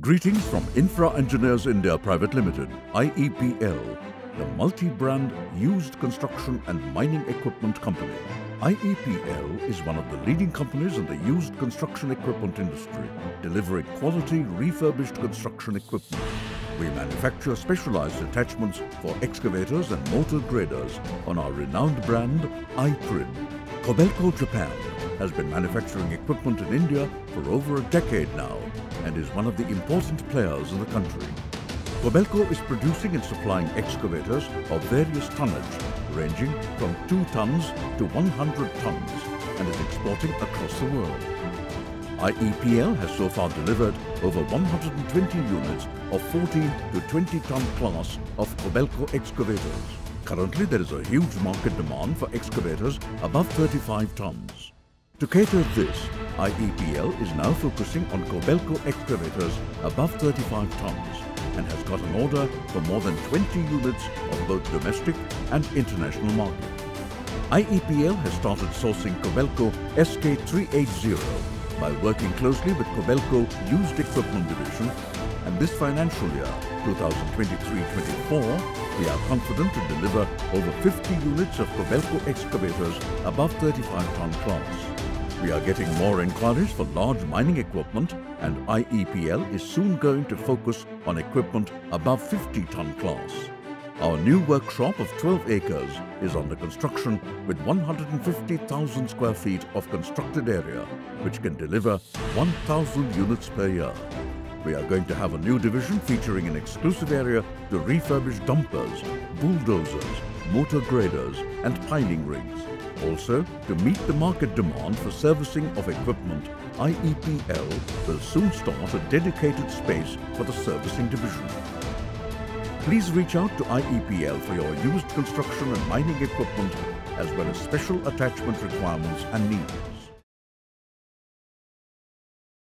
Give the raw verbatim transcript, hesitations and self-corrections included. Greetings from Infra Engineers India Private Limited, I E P L, the multi-brand used construction and mining equipment company. I E P L is one of the leading companies in the used construction equipment industry, delivering quality refurbished construction equipment. We manufacture specialized attachments for excavators and motor graders on our renowned brand, iPrim. Kobelco Japan has been manufacturing equipment in India for over a decade now, and is one of the important players in the country. Kobelco is producing and supplying excavators of various tonnage, ranging from two tons to one hundred tons, and is exporting across the world. I E P L has so far delivered over one hundred twenty units of fourteen to twenty ton class of Kobelco excavators. Currently, there is a huge market demand for excavators above thirty-five tons. To cater this, I E P L is now focusing on Kobelco excavators above thirty-five tons and has got an order for more than twenty units of both domestic and international market. I E P L has started sourcing Kobelco S K three eighty by working closely with Kobelco Used Equipment Division, and this financial year, twenty twenty-three twenty-four, we are confident to deliver over fifty units of Kobelco excavators above thirty-five ton class. We are getting more inquiries for large mining equipment, and I E P L is soon going to focus on equipment above fifty ton class. Our new workshop of twelve acres is under construction with one hundred fifty thousand square feet of constructed area, which can deliver one thousand units per year. We are going to have a new division featuring an exclusive area to refurbish dumpers, bulldozers, motor graders and piling rigs. Also, to meet the market demand for servicing of equipment, I E P L will soon start a dedicated space for the servicing division. Please reach out to I E P L for your used construction and mining equipment, as well as special attachment requirements and needs.